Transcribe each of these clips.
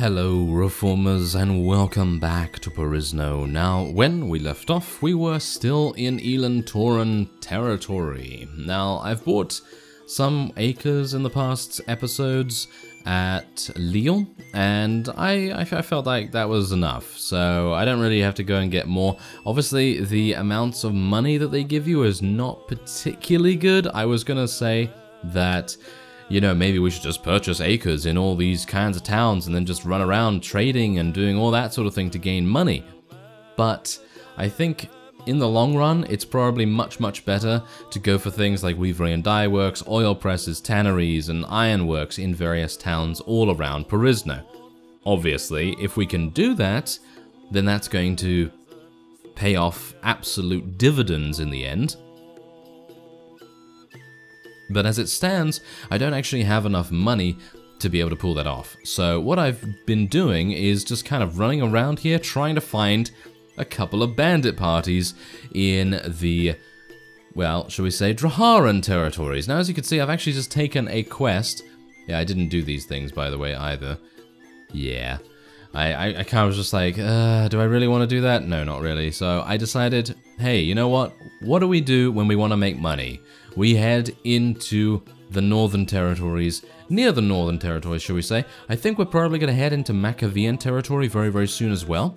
Hello Reformers and welcome back to Perisno. Now, when we left off, we were still in Elantoran territory. Now, I've bought some acres in the past episodes at Lyon, and I felt like that was enough, so I don't really have to go and get more. Obviously, the amounts of money that they give you is not particularly good. I was gonna say that, you know, maybe we should just purchase acres in all these kinds of towns and then just run around trading and doing all that sort of thing to gain money. But I think in the long run, it's probably much, much better to go for things like weavery and dye works, oil presses, tanneries, and ironworks in various towns all around Perisno. Obviously, if we can do that, then that's going to pay off absolute dividends in the end. But as it stands, I don't actually have enough money to be able to pull that off. So what I've been doing is just kind of running around here trying to find a couple of bandit parties in the, well, shall we say, Draharan territories. Now, as you can see, I've actually just taken a quest. Yeah, I didn't do these things, by the way, either. Yeah. I kind of was just like, do I really want to do that? No, not really. So I decided, hey, you know what? What do we do when we want to make money? We head into the Northern Territories, near the Northern Territories, shall we say. I think we're probably going to head into Macavian territory very, very soon as well.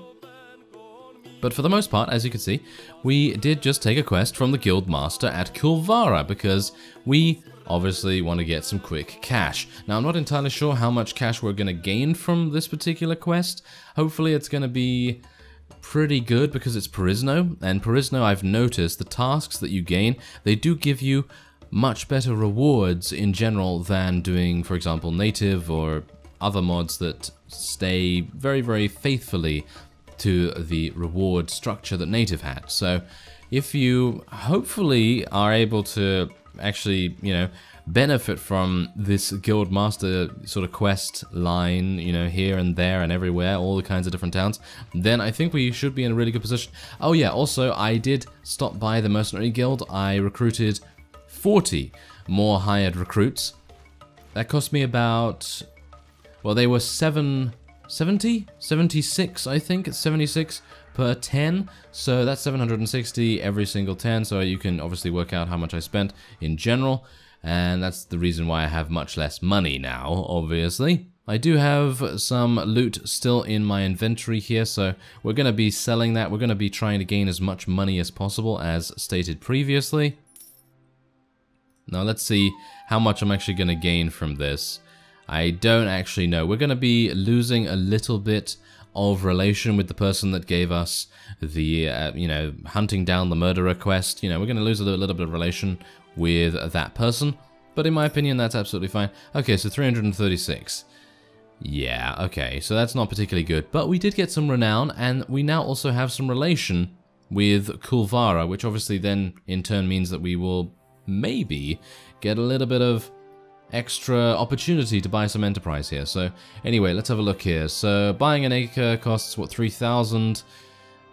But for the most part, as you can see, we did just take a quest from the Guild Master at Kulvara because we obviously want to get some quick cash. Now, I'm not entirely sure how much cash we're going to gain from this particular quest. Hopefully it's going to be pretty good because it's Perisno, and Perisno, I've noticed, the tasks that you gain, they do give you much better rewards in general than doing, for example, native or other mods that stay very, very faithfully to the reward structure that native had. So if you hopefully are able to actually, you know, benefit from this Guild Master sort of quest line, you know, here and there and everywhere, all the kinds of different towns, then I think we should be in a really good position. Oh yeah, also I did stop by the Mercenary Guild. I recruited 40 more hired recruits. That cost me about, well, they were 76, I think, it's 76 per 10, so that's 760 every single 10, so you can obviously work out how much I spent in general, and that's the reason why I have much less money now, obviously. I do have some loot still in my inventory here, so we're going to be selling that. We're going to be trying to gain as much money as possible, as stated previously. Now let's see how much I'm actually going to gain from this. I don't actually know. We're going to be losing a little bit of relation with the person that gave us the, you know, hunting down the murderer quest. You know, we're going to lose a little bit of relation with that person, but in my opinion, that's absolutely fine. Okay, so 336. Yeah, okay, so that's not particularly good, but we did get some renown, and we now also have some relation with Kulvara, which obviously then in turn means that we will maybe get a little bit of extra opportunity to buy some enterprise here. So anyway, let's have a look here. So buying an acre costs, what, 3,000?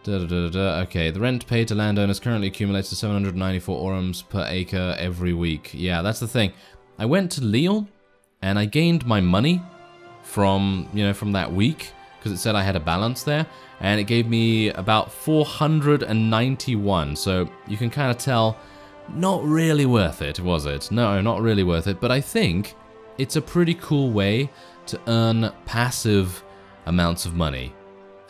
Okay, the rent paid to landowners currently accumulates to 794 orums per acre every week. Yeah, that's the thing. I went to Lille and I gained my money from, you know, from that week, because it said I had a balance there, and it gave me about 491. So you can kind of tell, not really worth it, was it? No, not really worth it, but I think it's a pretty cool way to earn passive amounts of money.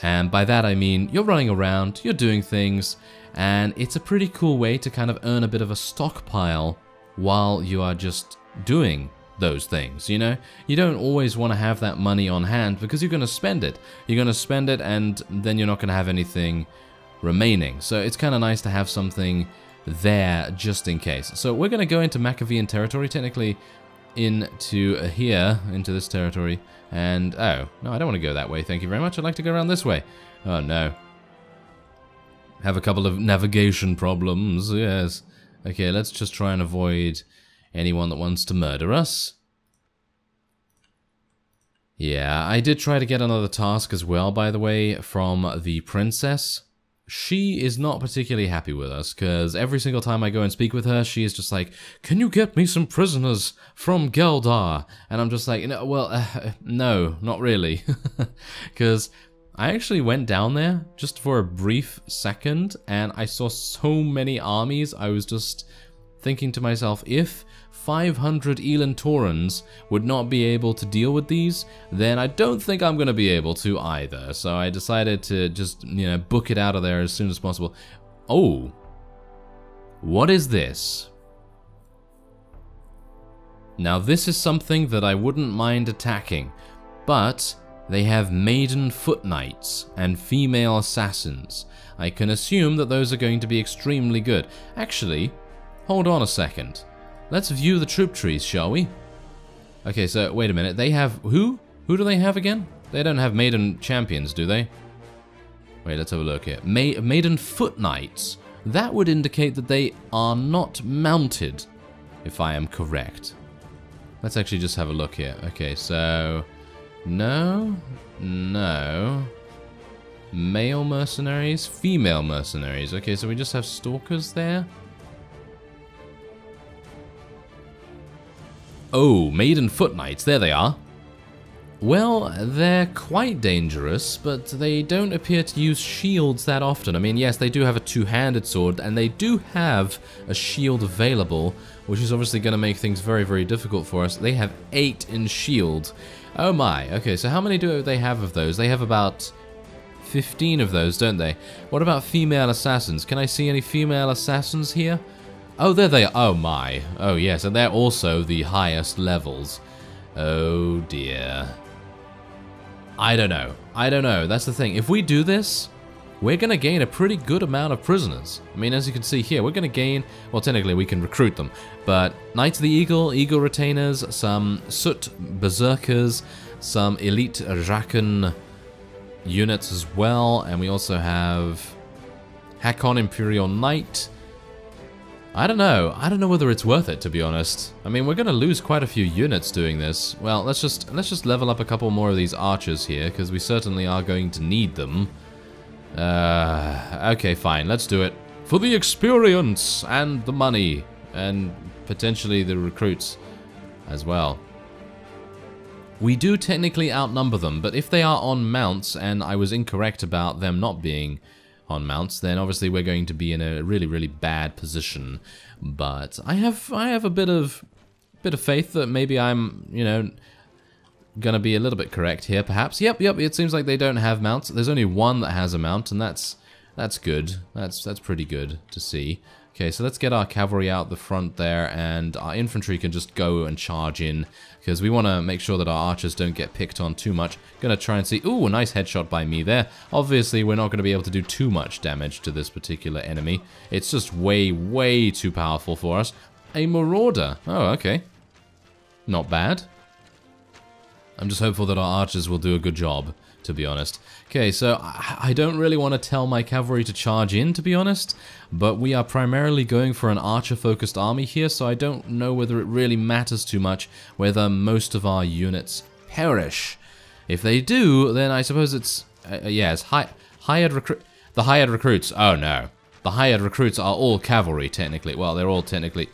And by that I mean you're running around, you're doing things, and it's a pretty cool way to kind of earn a bit of a stockpile while you are just doing those things, you know? You don't always want to have that money on hand because you're going to spend it. You're going to spend it and then you're not going to have anything remaining. So it's kind of nice to have something there just in case. So we're going to go into Macavian territory, technically into here, into this territory, and oh, no, I don't want to go that way, thank you very much, I'd like to go around this way. Oh no. Have a couple of navigation problems, yes. Okay, let's just try and avoid anyone that wants to murder us. Yeah, I did try to get another task as well, by the way, from the princess. she is not particularly happy with us, because every single time I go and speak with her, she is just like, can you get me some prisoners from Geldar? And I'm just like, no, not really. Because I actually went down there just for a brief second, and I saw so many armies, I was just thinking to myself, if 500 Elantorans would not be able to deal with these, then I don't think I'm going to be able to either. So I decided to just, book it out of there as soon as possible. Oh. What is this? Now this is something that I wouldn't mind attacking, but they have Maiden Foot Knights and female assassins. I can assume that those are going to be extremely good. Actually, hold on a second. Let's view the troop trees, shall we? Okay, so wait a minute. They have who? Who do they have again? They don't have Maiden Champions, do they? Wait, let's have a look here. Maiden Foot Knights. That would indicate that they are not mounted, if I am correct. Let's actually just have a look here. Okay, so no. Male mercenaries, female mercenaries. Okay, so we just have stalkers there. Oh, Maiden Foot Knights, there they are. Well, they're quite dangerous, but they don't appear to use shields that often. I mean, yes, they do have a two-handed sword, and they do have a shield available, which is obviously going to make things very, very difficult for us. They have 8 in shield. Oh my, okay, so how many do they have of those? They have about 15 of those, don't they? What about female assassins? Can I see any female assassins here? Oh, there they are. Oh, my. Oh, yes, and they're also the highest levels. Oh, dear. I don't know. That's the thing. If we do this, we're going to gain a pretty good amount of prisoners. I mean, as you can see here, we're going to gain... Well, technically, we can recruit them. But Knights of the Eagle, Eagle Retainers, some Soot Berserkers, some Elite Raken units as well. And we also have Hakon Imperial Knight... I don't know whether it's worth it, to be honest. I mean, we're going to lose quite a few units doing this. Well, let's just level up a couple more of these archers here, because we certainly are going to need them. Okay, fine, let's do it. For the experience and the money, and potentially the recruits as well. We do technically outnumber them, but if they are on mounts, and I was incorrect about them not being on mounts, then obviously we're going to be in a really, really bad position. But I have a bit of faith that maybe I'm, gonna be a little bit correct here, perhaps. Yep. It seems like they don't have mounts. There's only one that has a mount, and that's good. That's pretty good to see. Okay, so let's get our cavalry out the front there, and our infantry can just go and charge in, because we want to make sure that our archers don't get picked on too much. Gonna try and see... Ooh, a nice headshot by me there. Obviously, we're not going to be able to do too much damage to this particular enemy. It's just way, way too powerful for us. A Marauder. Oh, okay. Not bad. I'm just hopeful that our archers will do a good job, to be honest. Okay, so I don't really want to tell my cavalry to charge in, to be honest, but we are primarily going for an archer-focused army here, so I don't know whether it really matters too much whether most of our units perish. If they do, then I suppose it's... yes, hired recruit... The hired recruits... Oh, no. The hired recruits are all cavalry, technically. Well, they're all technically...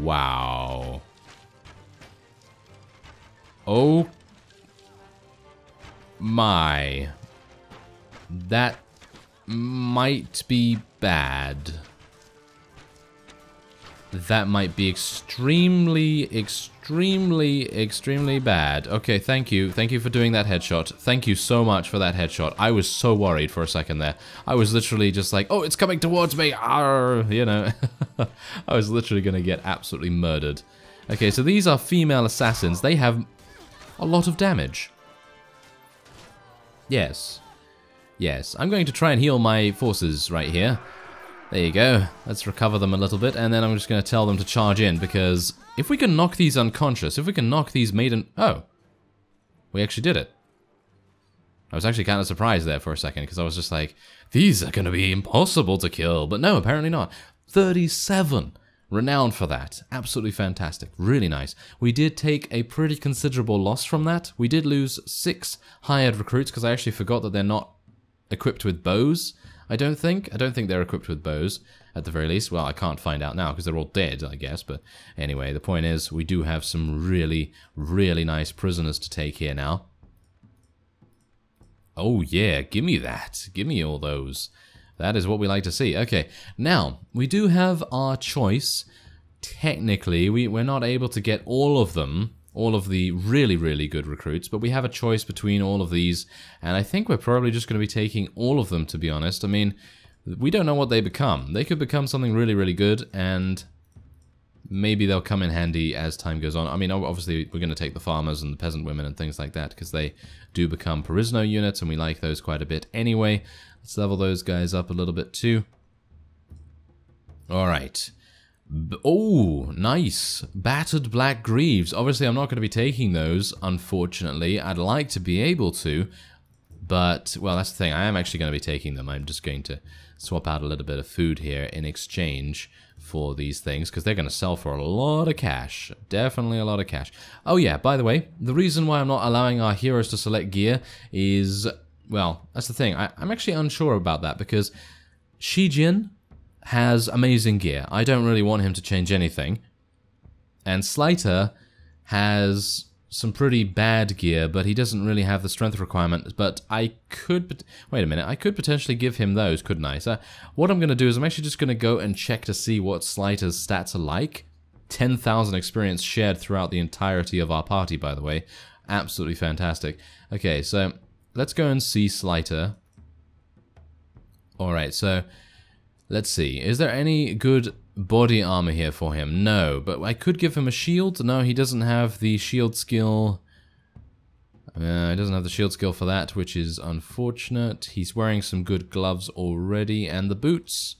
Wow. Oh... my, that might be bad. That might be extremely, extremely, extremely bad. Okay, thank you. Thank you for doing that headshot. Thank you so much for that headshot. I was so worried for a second there. I was literally just like, oh, it's coming towards me. Arr, I was literally going to get absolutely murdered. Okay, so these are female assassins. They have a lot of damage. Yes. I'm going to try and heal my forces right here. There you go. Let's recover them a little bit, and then I'm just going to tell them to charge in, because if we can knock these unconscious, if we can knock these maiden... Oh. We actually did it. I was actually kind of surprised there for a second, because I was just like, these are going to be impossible to kill, but no, apparently not. 37. Renowned for that. Absolutely fantastic. Really nice. We did take a pretty considerable loss from that. We did lose 6 hired recruits, because I actually forgot that they're not equipped with bows. I don't think they're equipped with bows, at the very least. Well, I can't find out now because they're all dead, I guess. But anyway, the point is we do have some really, really nice prisoners to take here now. Oh yeah, give me that. Give me all those. That is what we like to see. Okay, now, we do have our choice. Technically, we're not able to get all of them, all of the really, really good recruits, but we have a choice between all of these, and I think we're probably just going to be taking all of them, to be honest. I mean, we don't know what they become. They could become something really, really good, and maybe they'll come in handy as time goes on. I mean, obviously, we're going to take the farmers and the peasant women and things like that, because they do become Perisno units, and we like those quite a bit anyway. Let's level those guys up a little bit, too. All right. Oh, nice. Battered Black Greaves. Obviously, I'm not going to be taking those, unfortunately. I'd like to be able to, but, well, that's the thing. I am actually going to be taking them. I'm just going to swap out a little bit of food here in exchange for these things, because they're going to sell for a lot of cash. Definitely a lot of cash. Oh, yeah, by the way, the reason why I'm not allowing our heroes to select gear is, well, that's the thing. I'm actually unsure about that, because Shijin has amazing gear. I don't really want him to change anything. And Slater has some pretty bad gear, but he doesn't really have the strength requirement. But I could... Wait a minute. I could potentially give him those, couldn't I? So what I'm going to do is I'm actually just going to go and check to see what Slater's stats are like. 10,000 experience shared throughout the entirety of our party, by the way. Absolutely fantastic. Okay, so let's go and see Slater. Alright, so... Let's see, is there any good body armor here for him? No, but I could give him a shield. No, he doesn't have the shield skill. He doesn't have the shield skill for that, which is unfortunate. He's wearing some good gloves already, and the boots.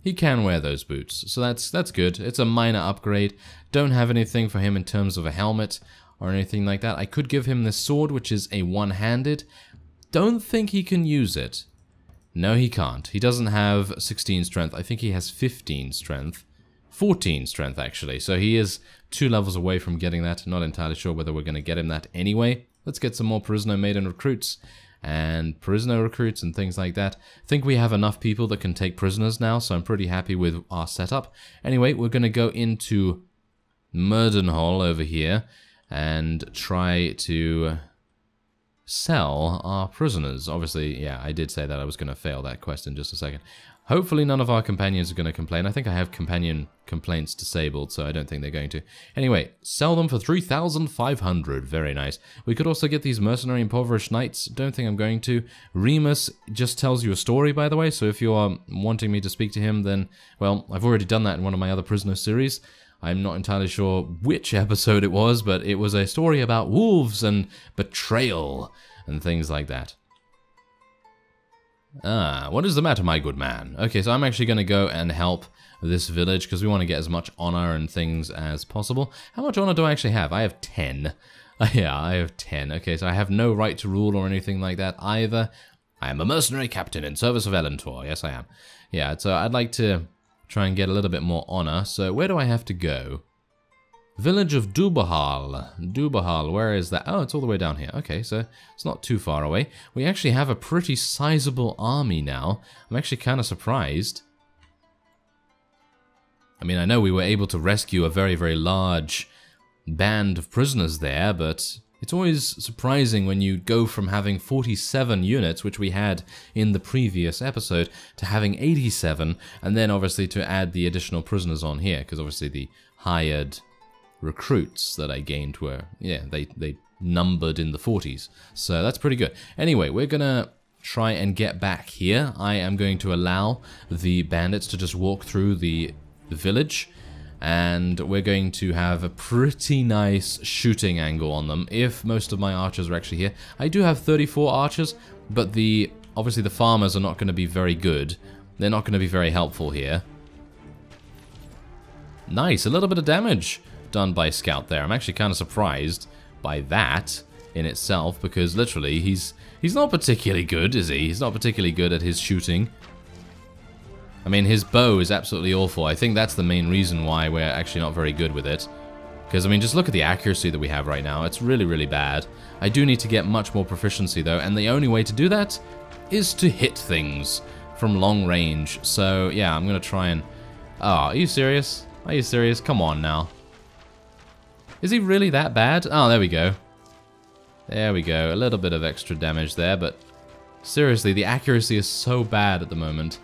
He can wear those boots, so that's good. It's a minor upgrade. Don't have anything for him in terms of a helmet or anything like that. I could give him this sword, which is a one-handed. Don't think he can use it. No, he can't. He doesn't have 16 strength. I think he has 15 strength. 14 strength, actually. So he is 2 levels away from getting that. Not entirely sure whether we're going to get him that anyway. Let's get some more Perisno Maiden recruits. And Perisno recruits and things like that. I think we have enough people that can take prisoners now, so I'm pretty happy with our setup. Anyway, we're going to go into Murdenhall over here and try to sell our prisoners. Obviously, yeah, I did say that I was going to fail that quest in just a second. Hopefully none of our companions are going to complain. I think I have companion complaints disabled, so I don't think they're going to. Anyway, sell them for 3,500. Very nice. We could also get these mercenary impoverished knights. Don't think I'm going to. Remus just tells you a story, by the way, so if you are wanting me to speak to him, then, well, I've already done that in one of my other prisoner series. I'm not entirely sure which episode it was, but it was a story about wolves and betrayal and things like that. Ah, what is the matter, my good man? Okay, so I'm actually going to go and help this village because we want to get as much honor and things as possible. How much honor do I actually have? I have 10. Yeah, I have 10. Okay, so I have no right to rule or anything like that either. I am a mercenary captain in service of Elentor. Yes, I am. Yeah, so I'd like to try and get a little bit more honor. So where do I have to go? Village of Dubahal. Dubahal, where is that? Oh, it's all the way down here. Okay, so it's not too far away. We actually have a pretty sizable army now. I'm actually kind of surprised. I mean, I know we were able to rescue a very, very large band of prisoners there, but it's always surprising when you go from having 47 units, which we had in the previous episode, to having 87, and then obviously to add the additional prisoners on here, because obviously the hired recruits that I gained were, yeah, they numbered in the 40s. So that's pretty good. Anyway, we're going to try and get back here. I am going to allow the bandits to just walk through the village. And we're going to have a pretty nice shooting angle on them if most of my archers are actually here. I do have 34 archers, but obviously the farmers are not going to be very good. They're not going to be very helpful here. Nice, a little bit of damage done by Scout there. I'm actually kind of surprised by that in itself because literally he's not particularly good, is he? He's not particularly good at his shooting. I mean, his bow is absolutely awful. I think that's the main reason why we're actually not very good with it. Because, I mean, just look at the accuracy that we have right now. It's really, really bad. I do need to get much more proficiency, though, and the only way to do that is to hit things. from long range. So yeah, I'm gonna try and... Oh, are you serious? Are you serious? Come on now. Is he really that bad? Oh, there we go. There we go. A little bit of extra damage there, but seriously, the accuracy is so bad at the moment.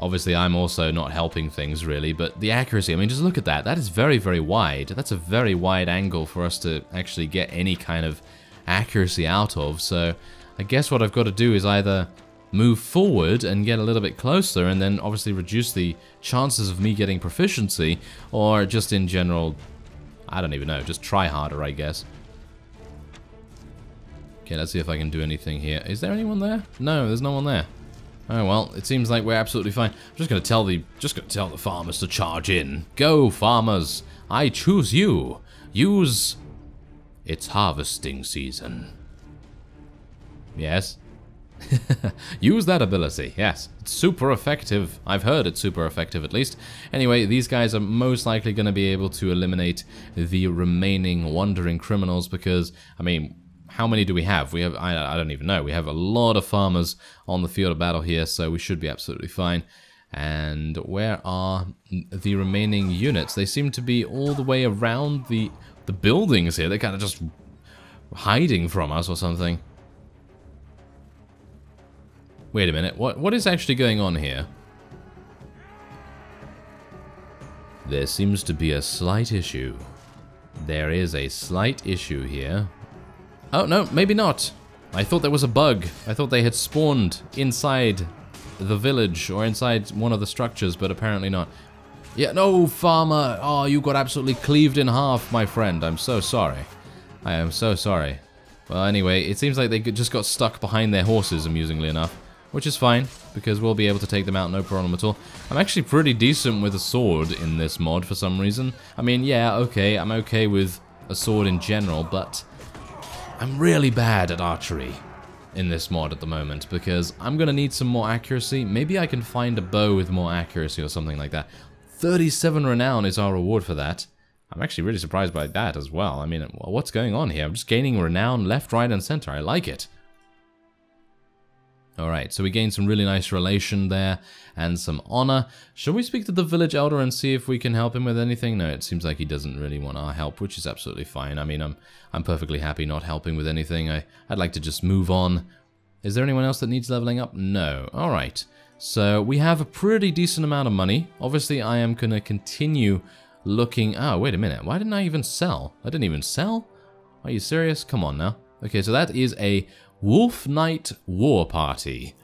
Obviously, I'm also not helping things, really, but the accuracy, I mean, just look at that. That is very, very wide. That's a very wide angle for us to actually get any kind of accuracy out of, so I guess what I've got to do is either move forward and get a little bit closer and then obviously reduce the chances of me getting proficiency, or just in general, I don't even know, just try harder, I guess. Okay, let's see if I can do anything here. Is there anyone there? No, there's no one there. Oh well, it seems like we're absolutely fine. I'm just gonna tell the farmers to charge in. Go, farmers! I choose you. Use. It's harvesting season. Yes. Use that ability. Yes, it's super effective. I've heard it's super effective, at least. Anyway, these guys are most likely going to be able to eliminate the remaining wandering criminals because, I mean, how many do we have? We have, I don't even know, we have a lot of farmers on the field of battle here, so we should be absolutely fine. And where are the remaining units? They seem to be all the way around the buildings here. They're kind of just hiding from us or something. Wait a minute, what is actually going on here? There seems to be a slight issue. There is a slight issue here. Oh, no, maybe not. I thought there was a bug. I thought they had spawned inside the village or inside one of the structures, but apparently not. Yeah, no, farmer. Oh, you got absolutely cleaved in half, my friend. I'm so sorry. I am so sorry. Well, anyway, it seems like they just got stuck behind their horses, amusingly enough, which is fine, because we'll be able to take them out, no problem at all. I'm actually pretty decent with a sword in this mod for some reason. I mean, yeah, okay, I'm okay with a sword in general, but I'm really bad at archery in this mod at the moment because I'm going to need some more accuracy. Maybe I can find a bow with more accuracy or something like that. 37 renown is our reward for that. I'm actually really surprised by that as well. I mean, what's going on here? I'm just gaining renown left, right, and center. I like it. Alright, so we gained some really nice relation there and some honor. Shall we speak to the village elder and see if we can help him with anything? No, it seems like he doesn't really want our help, which is absolutely fine. I mean, I'm perfectly happy not helping with anything. I'd like to just move on. Is there anyone else that needs leveling up? No. Alright, so we have a pretty decent amount of money. Obviously, I am going to continue looking... Oh, wait a minute. Why didn't I even sell? I didn't even sell? Are you serious? Come on now. Okay, so that is a... Wolf Knight War Party.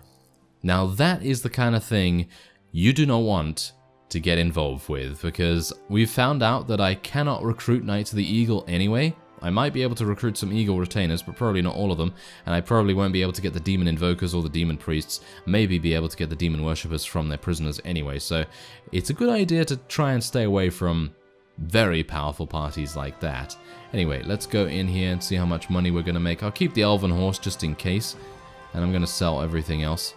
Now that is the kind of thing you do not want to get involved with because we've found out that I cannot recruit Knights of the Eagle anyway. I might be able to recruit some Eagle Retainers, but probably not all of them, and I probably won't be able to get the Demon Invokers or the Demon Priests, maybe be able to get the Demon Worshippers from their prisoners anyway, so it's a good idea to try and stay away from very powerful parties like that. Anyway, let's go in here and see how much money we're going to make. I'll keep the elven horse just in case, and I'm going to sell everything else.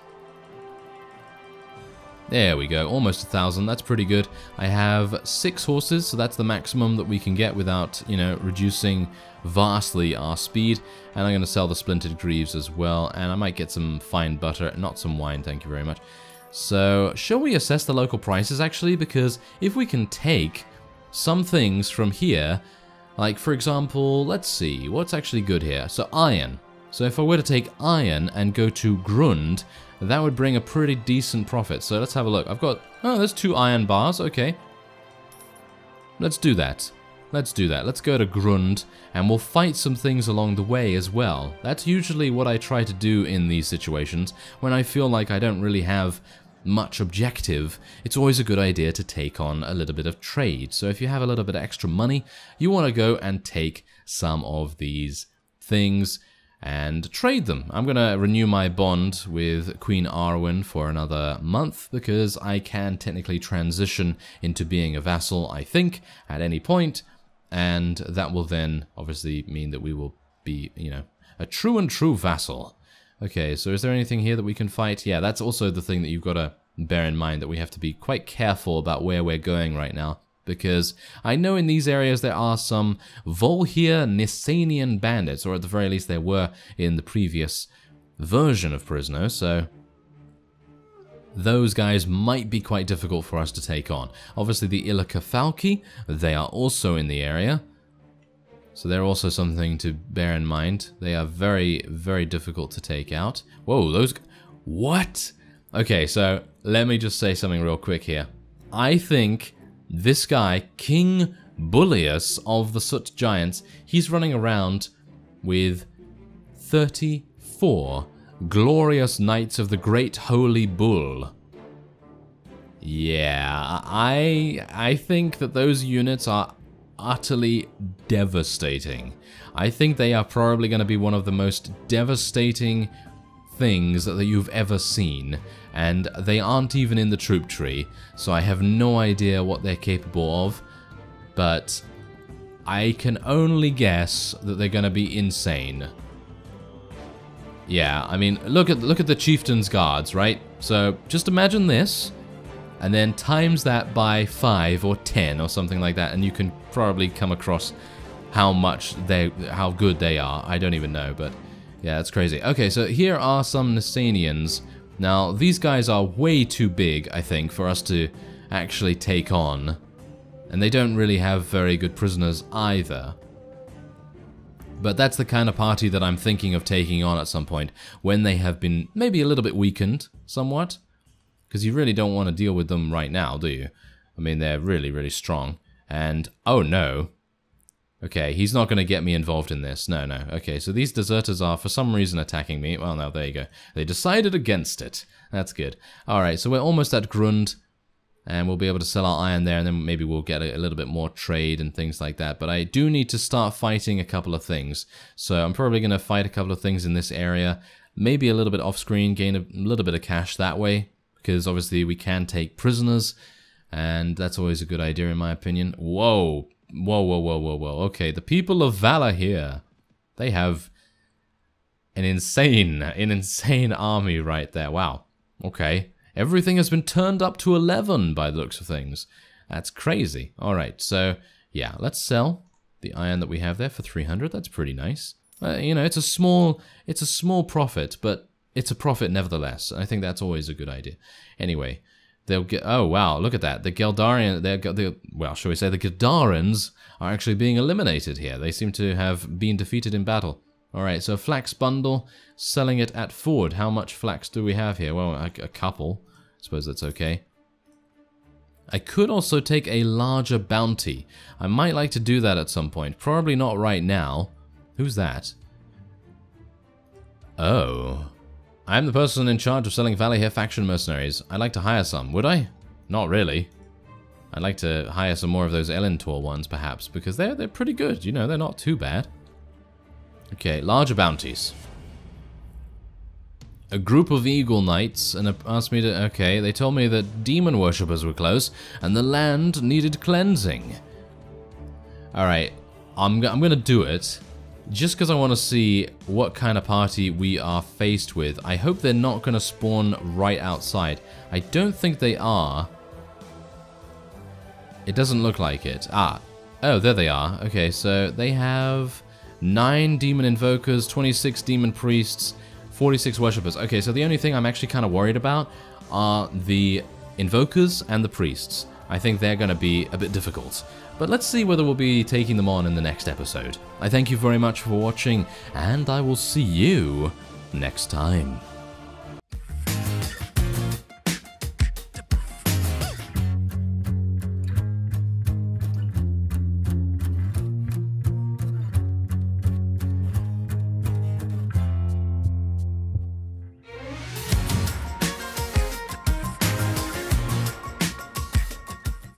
There we go, almost 1,000, that's pretty good. I have 6 horses, so that's the maximum that we can get without, you know, reducing vastly our speed. And I'm going to sell the Splintered Greaves as well, and I might get some fine butter, not some wine, thank you very much. So, shall we assess the local prices actually? Because if we can take some things from here, like for example, let's see, what's actually good here? So iron. So if I were to take iron and go to Grund, that would bring a pretty decent profit. So let's have a look. I've got, oh, there's 2 iron bars, okay. Let's do that. Let's do that. Let's go to Grund, and we'll fight some things along the way as well. That's usually what I try to do in these situations. When I feel like I don't really have much objective, it's always a good idea to take on a little bit of trade. So if you have a little bit of extra money, you want to go and take some of these things and trade them. I'm going to renew my bond with Queen Arwen for another month because I can technically transition into being a vassal, I think, at any point, and that will then obviously mean that we will be, you know, a true and true vassal. Okay, so is there anything here that we can fight? Yeah, that's also the thing that you've got to bear in mind, that we have to be quite careful about where we're going right now, because I know in these areas there are some Volhir Nasanian bandits, or at the very least there were in the previous version of Perisno, so those guys might be quite difficult for us to take on. Obviously the Ilakafalki, they are also in the area, so they're also something to bear in mind. They are very, very difficult to take out. Whoa, those... What? Okay, so let me just say something real quick here. I think this guy, King Bullius of the Soot Giants, he's running around with 34 Glorious Knights of the Great Holy Bull. Yeah, I think that those units are utterly devastating. I think they are probably going to be one of the most devastating things that you've ever seen, and they aren't even in the troop tree, so I have no idea what they're capable of, but I can only guess that they're going to be insane. Yeah, I mean, look at the Chieftain's Guards, right? So just imagine this, and then times that by 5 or 10 or something like that, and you can probably come across how good they are. I don't even know, but yeah, it's crazy. Okay, so here are some Nasanians. Now, these guys are way too big, I think, for us to actually take on, and they don't really have very good prisoners either. But that's the kind of party that I'm thinking of taking on at some point, when they have been maybe a little bit weakened, somewhat. Because you really don't want to deal with them right now, do you? I mean, they're really, really strong. And, oh no. Okay, he's not going to get me involved in this. No, no. Okay, so these deserters are for some reason attacking me. Well, no, there you go. They decided against it. That's good. Alright, so we're almost at Grund. And we'll be able to sell our iron there, and then maybe we'll get a little bit more trade and things like that. But I do need to start fighting a couple of things. So I'm probably going to fight a couple of things in this area. Maybe a little bit off screen, gain a little bit of cash that way. Because obviously we can take prisoners, and that's always a good idea in my opinion. Whoa. Whoa, whoa, whoa, whoa, whoa. Okay, the people of Valor here. They have an insane army right there. Wow. Okay. Everything has been turned up to 11 by the looks of things. That's crazy. Alright, so, yeah, let's sell the iron that we have there for 300. That's pretty nice. You know, it's a small profit, but it's a profit nevertheless. I think that's always a good idea. Anyway, they'll get... Oh, wow, look at that. The Geldarian... well, shall we say the Geldarans are actually being eliminated here. They seem to have been defeated in battle. Alright, so flax bundle, selling it at Ford. How much flax do we have here? Well, a couple. I suppose that's okay. I could also take a larger bounty. I might like to do that at some point. Probably not right now. Who's that? Oh. I'm the person in charge of selling Valahir faction mercenaries. I'd like to hire some. Would I? Not really. I'd like to hire some more of those Elentor ones, perhaps, because they're pretty good. You know, they're not too bad. Okay, larger bounties. A group of Eagle Knights and asked me to... Okay, they told me that Demon Worshippers were close and the land needed cleansing. Alright, I'm going to do it just because I want to see what kind of party we are faced with. I hope they're not going to spawn right outside. I don't think they are. It doesn't look like it. Ah, oh, there they are. Okay, so they have... 9 Demon Invokers, 26 Demon Priests, 46 Worshippers. Okay, so the only thing I'm actually kind of worried about are the Invokers and the Priests. I think they're going to be a bit difficult. But let's see whether we'll be taking them on in the next episode. I thank you very much for watching, and I will see you next time.